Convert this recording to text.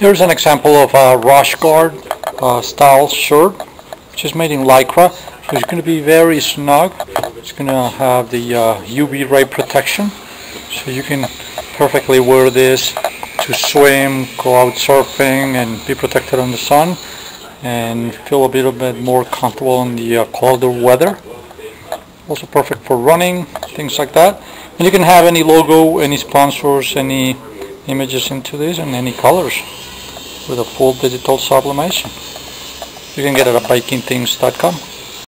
Here's an example of a rash guard style shirt, which is made in lycra, so it's going to be very snug. It's going to have the UV ray protection, so you can perfectly wear this to swim, go out surfing, and be protected from the sun, and feel a little bit more comfortable in the colder weather. Also perfect for running, things like that. And you can have any logo, any sponsors, any images into this, and any colors with a full digital sublimation. You can get it at bikingthings.com.